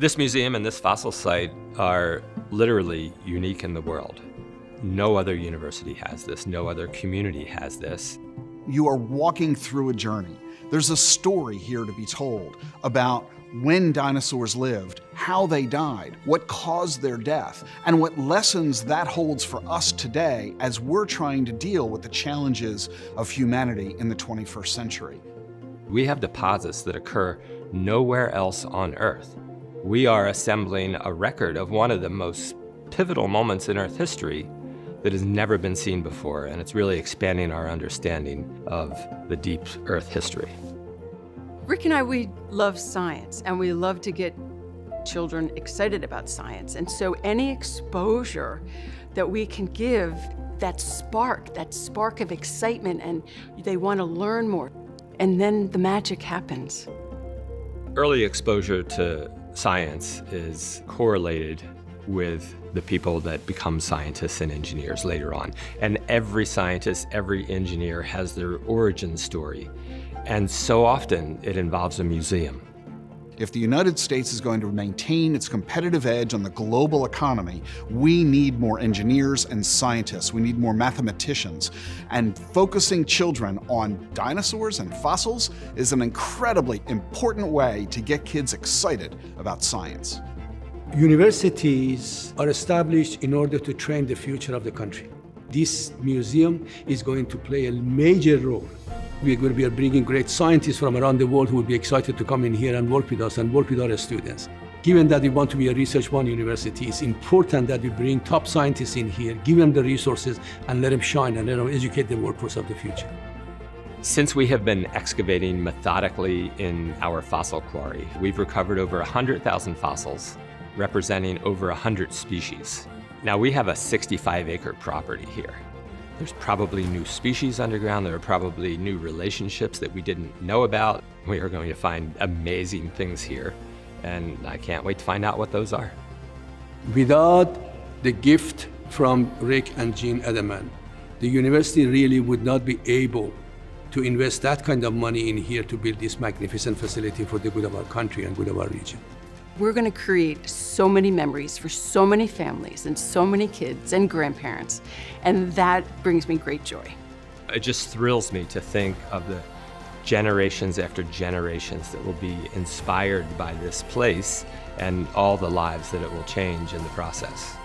This museum and this fossil site are literally unique in the world. No other university has this, no other community has this. You are walking through a journey. There's a story here to be told about when dinosaurs lived, how they died, what caused their death, and what lessons that holds for us today as we're trying to deal with the challenges of humanity in the 21st century. We have deposits that occur nowhere else on Earth. We are assembling a record of one of the most pivotal moments in Earth history that has never been seen before, and it's really expanding our understanding of the deep Earth history. Ric and I, we love science, and we love to get children excited about science. And so any exposure that we can give, that spark of excitement, and they want to learn more. And then the magic happens. Early exposure to science is correlated with the people that become scientists and engineers later on. And every scientist, every engineer has their origin story. And so often it involves a museum. If the United States is going to maintain its competitive edge on the global economy, we need more engineers and scientists. We need more mathematicians. And focusing children on dinosaurs and fossils is an incredibly important way to get kids excited about science. Universities are established in order to train the future of the country. This museum is going to play a major role. We're going to be bringing great scientists from around the world who will be excited to come in here and work with us and work with our students. Given that we want to be a research-one university, it's important that we bring top scientists in here, give them the resources, and let them shine and let them educate the workforce of the future. Since we have been excavating methodically in our fossil quarry, we've recovered over 100,000 fossils, representing over 100 species. Now we have a 65-acre property here. There's probably new species underground, there are probably new relationships that we didn't know about. We are going to find amazing things here, and I can't wait to find out what those are. Without the gift from Ric and Jean Edelman, the university really would not be able to invest that kind of money in here to build this magnificent facility for the good of our country and good of our region. We're going to create so many memories for so many families and so many kids and grandparents, and that brings me great joy. It just thrills me to think of the generations after generations that will be inspired by this place and all the lives that it will change in the process.